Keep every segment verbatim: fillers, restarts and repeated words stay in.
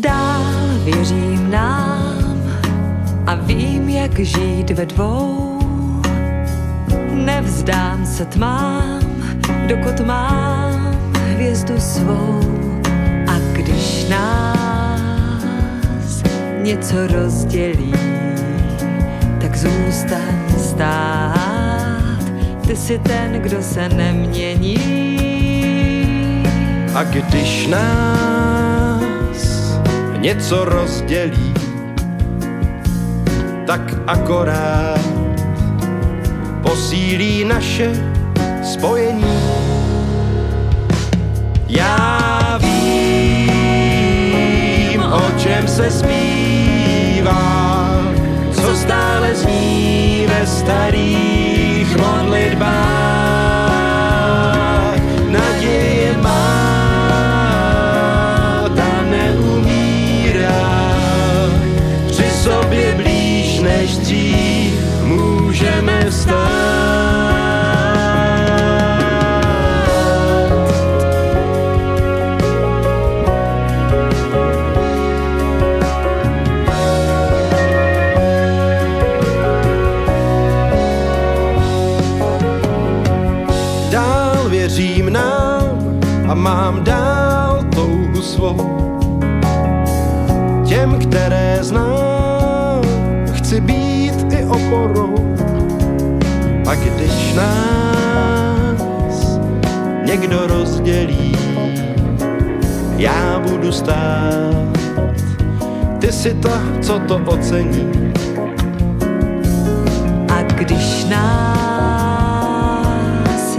Dál věřím nám a vím, jak žít ve dvou. Nevzdám se tmám, dokud mám hvězdu svou. A když nás něco rozdělí, tak zůstaň stát. Ty jsi ten, kdo se nemění. A když nás něco rozdělí, tak akorát posílí naše spojení. Já vím, o čem se zpívá, co stále zní ve starých modlitbách. Naděje má, ta neumírá, při sobě blíž než dřív můžeme vstát. Věřím nám a mám dál touhu svou, těm, které znám, chci být i oporou. A když nás někdo rozdělí, já budu stát, ty jsi ta, co to ocení. A když nás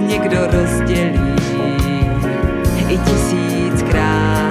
někdo rozdělí i tisíckrát.